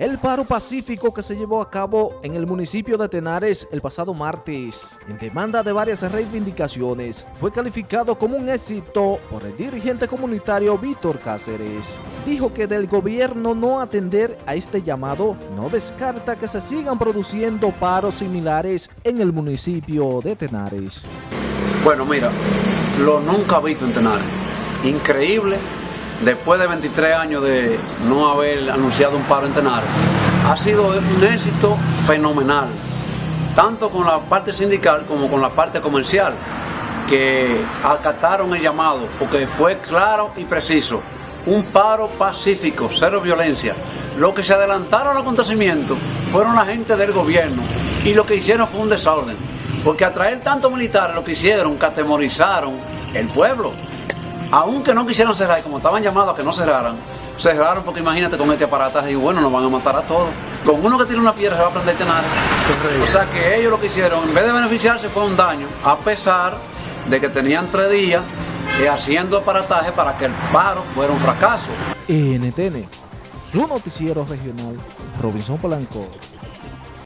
El paro pacífico que se llevó a cabo en el municipio de Tenares el pasado martes, en demanda de varias reivindicaciones, fue calificado como un éxito por el dirigente comunitario Víctor Cáceres. Dijo que del gobierno no atender a este llamado, no descarta que se sigan produciendo paros similares en el municipio de Tenares. Bueno, mira, lo nunca visto en Tenares. Increíble. Después de 23 años de no haber anunciado un paro en Tenares, ha sido un éxito fenomenal, tanto con la parte sindical como con la parte comercial, que acataron el llamado, porque fue claro y preciso, un paro pacífico, cero violencia. Lo que se adelantaron al acontecimiento fueron la gente del gobierno, y lo que hicieron fue un desorden, porque atraer tantos militares lo que hicieron, que atemorizaron el pueblo. Aunque no quisieron cerrar, y como estaban llamados a que no cerraran, cerraron porque imagínate con este aparataje, y bueno, nos van a matar a todos. Con uno que tira una piedra se va a prender Tenares. O sea que ellos lo que hicieron, en vez de beneficiarse, fue un daño, a pesar de que tenían 3 días haciendo aparataje para que el paro fuera un fracaso. NTN, su noticiero regional, Robinson Polanco.